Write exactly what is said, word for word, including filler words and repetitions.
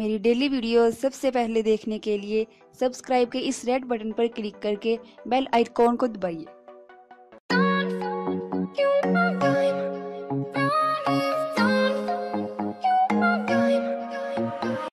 मेरी daily video सबसे पहले देखने के लिए सब्सक्राइब के इस रेड बटन पर क्लिक करके बेल आइकॉन को दबाइए।